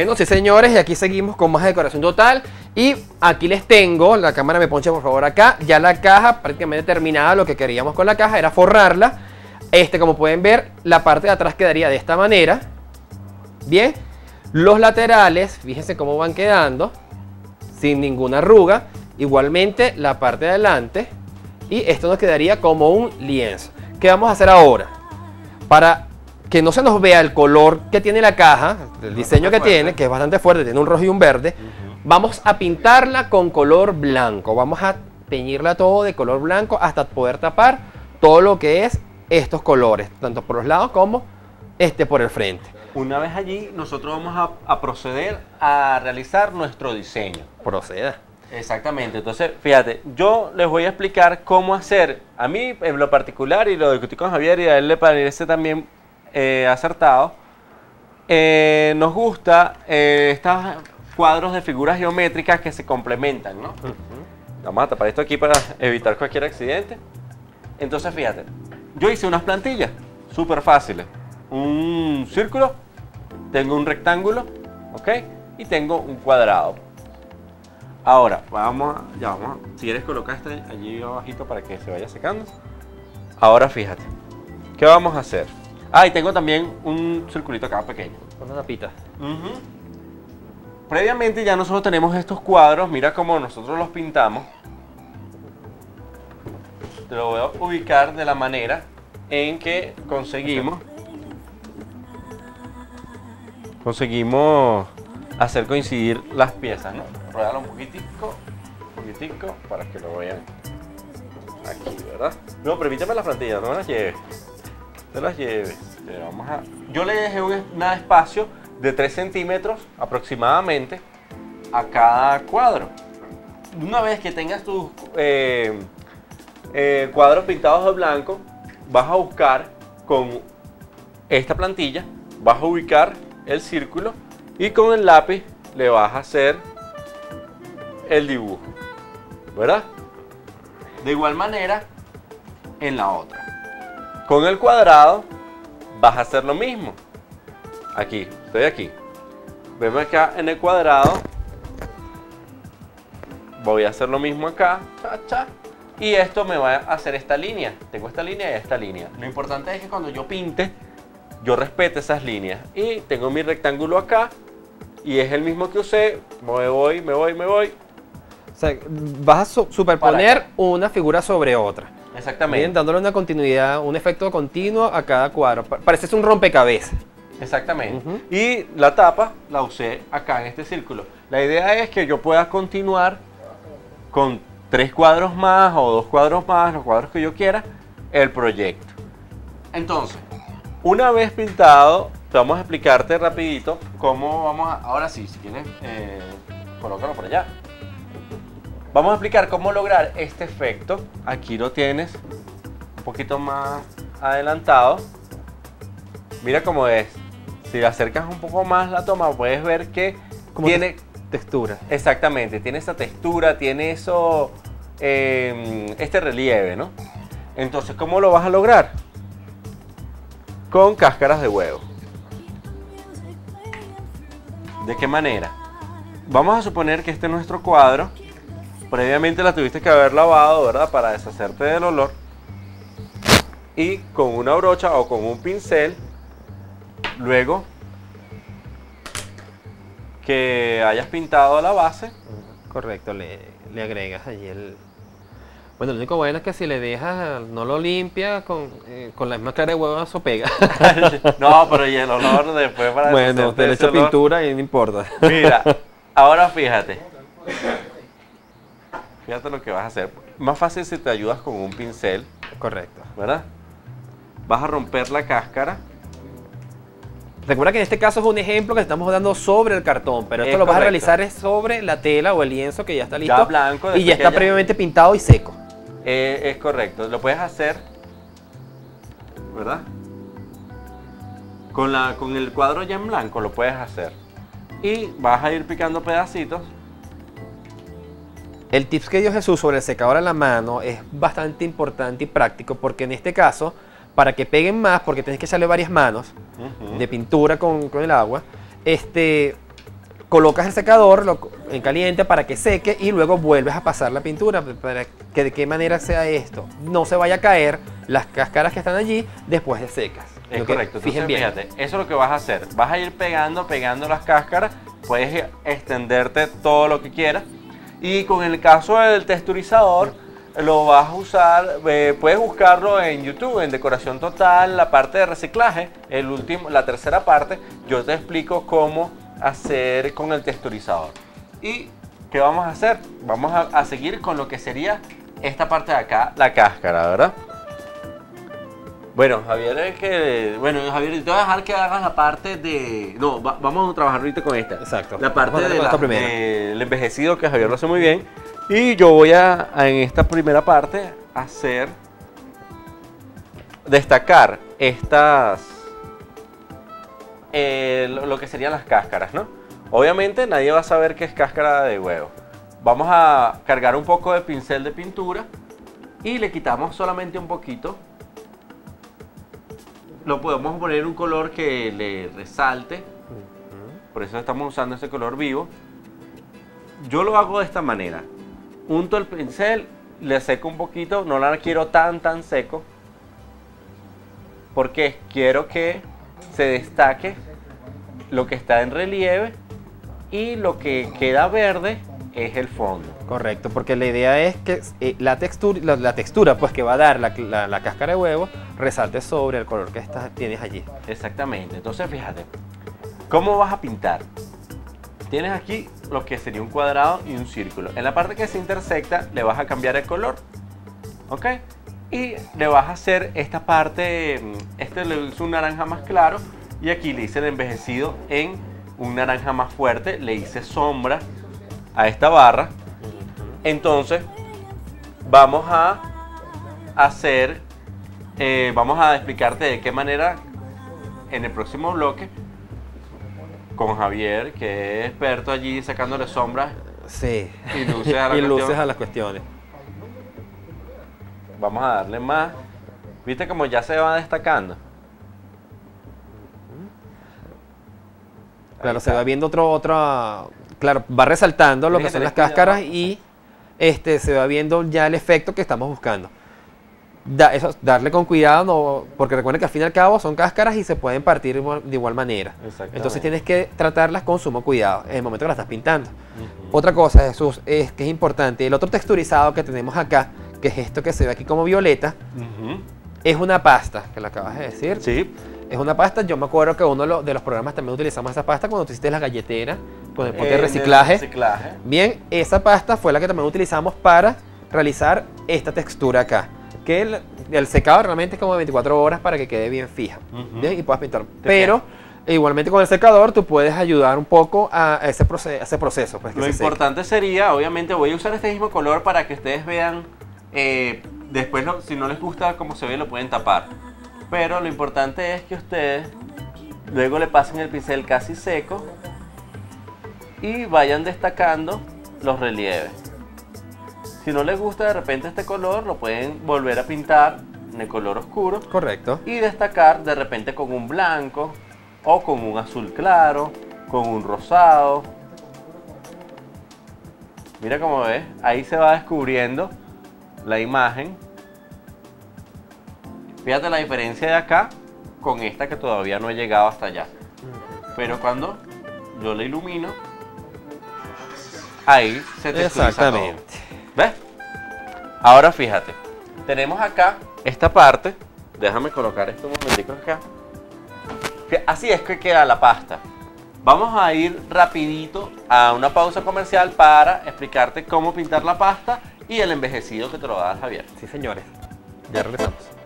Bueno, sí señores, y aquí seguimos con más decoración total. Y aquí les tengo, la cámara me ponche por favor acá, ya la caja prácticamente terminada. Lo que queríamos con la caja era forrarla. Como pueden ver, la parte de atrás quedaría de esta manera. Bien, los laterales, fíjense cómo van quedando, sin ninguna arruga. Igualmente la parte de adelante, y esto nos quedaría como un lienzo. ¿Qué vamos a hacer ahora? Para que no se nos vea el color que tiene la caja, el diseño que tiene, que es bastante fuerte, tiene un rojo y un verde, vamos a pintarla con color blanco. Vamos a teñirla todo de color blanco hasta poder tapar todo lo que es estos colores, tanto por los lados como por el frente. Una vez allí, nosotros vamos a proceder a realizar nuestro diseño. Proceda. Exactamente. Entonces, fíjate, yo les voy a explicar cómo hacer. A mí, en lo particular, y lo discutí con Javier, y a él le parece también acertado, nos gusta estos cuadros de figuras geométricas que se complementan, ¿no? Vamos a tapar esto aquí para evitar cualquier accidente. Entonces, fíjate, yo hice unas plantillas súper fáciles. Un círculo, tengo un rectángulo, ¿ok? Y tengo un cuadrado. Ahora, vamos, si quieres colocar este allí abajito para que se vaya secando. Ahora fíjate, ¿qué vamos a hacer? Ah, y tengo también un circulito acá pequeño. Una tapita. Previamente ya nosotros tenemos estos cuadros, mira cómo nosotros los pintamos. Te lo voy a ubicar de la manera en que conseguimos hacer coincidir las piezas, ¿no? Rodalo un poquitico, para que lo vean aquí, ¿verdad? No, permíteme las plantillas, no las lleves. Te las lleves. Yo le dejé un espacio de 3 centímetros aproximadamente a cada cuadro. Una vez que tengas tus cuadros pintados de blanco, vas a buscar con esta plantilla, vas a ubicar el círculo y con el lápiz le vas a hacer el dibujo, ¿verdad? De igual manera en la otra. Con el cuadrado vas a hacer lo mismo. Aquí, estoy aquí. Vemos acá en el cuadrado. Voy a hacer lo mismo acá. Cha, cha. Y esto me va a hacer esta línea. Tengo esta línea y esta línea. Lo importante es que cuando yo pinte, yo respeto esas líneas. Y tengo mi rectángulo acá. Y es el mismo que usé. Me voy. O sea, vas a superponer una figura sobre otra. Exactamente. Bien, dándole una continuidad, un efecto continuo a cada cuadro. Parece un rompecabezas. Exactamente. Y la tapa la usé acá en este círculo. La idea es que yo pueda continuar con 3 cuadros más o 2 cuadros más, los cuadros que yo quiera, el proyecto. Entonces, una vez pintado, vamos a explicarte rapidito cómo vamos a... Ahora sí, si quieres, colócalo por allá. Vamos a explicar cómo lograr este efecto. Aquí lo tienes un poquito más adelantado. Mira cómo es. Si le acercas un poco más la toma, puedes ver que tiene... Textura. Exactamente, tiene esa textura, tiene eso... este relieve, ¿no? Entonces, ¿cómo lo vas a lograr? Con cáscaras de huevo. ¿De qué manera? Vamos a suponer que este es nuestro cuadro. Previamente la tuviste que haber lavado, ¿verdad? Para deshacerte del olor. Y con una brocha o con un pincel, luego que hayas pintado la base. Correcto, le agregas allí el... Bueno, lo único bueno es que si le dejas, no lo limpias, con la misma clara de huevo eso pega. No, pero y el olor después para... Bueno, te le echa pintura y no importa. Mira, ahora fíjate. Fíjate lo que vas a hacer. Más fácil si te ayudas con un pincel. Correcto. ¿Verdad? Vas a romper la cáscara. Recuerda que en este caso es un ejemplo que estamos dando sobre el cartón, pero esto lo vas a realizar es sobre la tela o el lienzo que ya está listo. Ya blanco. Y ya está previamente pintado y seco. Es correcto, lo puedes hacer, ¿verdad? Con el cuadro ya en blanco lo puedes hacer. Y vas a ir picando pedacitos. El tips que dio Jesús sobre el secador a la mano es bastante importante y práctico, porque en este caso, para que peguen más, porque tienes que echarle varias manos de pintura con el agua, colocas el secador en caliente para que seque y luego vuelves a pasar la pintura para que de qué manera sea esto. No se vaya a caer las cáscaras que están allí después de secas. Es correcto. Entonces, fíjate, eso es lo que vas a hacer. Vas a ir pegando las cáscaras, puedes extenderte todo lo que quieras. Y con el caso del texturizador, lo vas a usar, puedes buscarlo en YouTube, en Decoración Total, la parte de reciclaje, la tercera parte, yo te explico cómo hacer con el texturizador. ¿Y qué vamos a hacer? Vamos a seguir con lo que sería esta parte de acá, la cáscara, ¿verdad? Bueno, Javier, Javier, te voy a dejar que hagas la parte de... No, vamos a trabajar ahorita con esta. Exacto. La parte del envejecido, que Javier lo hace muy bien. Y yo voy a en esta primera parte, hacer... Destacar estas... lo que serían las cáscaras, ¿no? Obviamente nadie va a saber qué es cáscara de huevo. Vamos a cargar un poco de pincel de pintura y le quitamos solamente un poquito. Lo podemos poner un color que le resalte. Por eso estamos usando ese color vivo. Yo lo hago de esta manera. Unto el pincel, le seco un poquito. No la quiero tan seco, porque quiero que se destaque lo que está en relieve y lo que queda verde es el fondo. Correcto, porque la idea es que la textura pues que va a dar la cáscara de huevo resalte sobre el color que tienes allí. Exactamente. Entonces fíjate, ¿cómo vas a pintar? Tienes aquí lo que sería un cuadrado y un círculo. En la parte que se intersecta le vas a cambiar el color, ¿ok? Y le vas a hacer esta parte, este le hice un naranja más claro y aquí le hice el envejecido en un naranja más fuerte, le hice sombra a esta barra. Entonces vamos a hacer, vamos a explicarte de qué manera en el próximo bloque con Javier, que es experto allí sacándole sombras, sí, y luces a, las cuestiones. Vamos a darle más. ¿Viste como ya se va destacando? Claro, se va viendo claro, va resaltando lo que son las cáscaras y se va viendo ya el efecto que estamos buscando. Darle con cuidado, porque recuerden que al fin y al cabo son cáscaras y se pueden partir de igual manera. Entonces tienes que tratarlas con sumo cuidado en el momento que las estás pintando. Otra cosa, Jesús, es que es importante. El otro texturizado que tenemos acá, que es esto que se ve aquí como violeta, es una pasta, que lo acabas de decir. Sí. Es una pasta. Yo me acuerdo que uno de los programas también utilizamos esa pasta cuando tú hiciste las galleteras con el pote de reciclaje. Bien, esa pasta fue la que también utilizamos para realizar esta textura acá. Que el secado realmente es como de 24 horas para que quede bien fija, ¿bien? Y puedas pintar. Pero igualmente con el secador tú puedes ayudar un poco a ese proceso. Pues, que lo importante sería, obviamente voy a usar este mismo color para que ustedes vean. Después, si no les gusta cómo se ve, lo pueden tapar. Pero lo importante es que ustedes luego le pasen el pincel casi seco y vayan destacando los relieves. Si no les gusta de repente este color, lo pueden volver a pintar en el color oscuro. Correcto. Y destacar de repente con un blanco o con un azul claro, con un rosado. Mira cómo ves, ahí se va descubriendo la imagen. Fíjate la diferencia de acá con esta que todavía no he llegado hasta allá. Pero cuando yo la ilumino, ahí se texturiza todo. ¿Ves? Ahora fíjate, tenemos acá esta parte. Déjame colocar esto un momentico acá. Así es que queda la pasta. Vamos a ir rapidito a una pausa comercial para explicarte cómo pintar la pasta y el envejecido que te lo va a dar Javier. Sí, señores. Ya regresamos.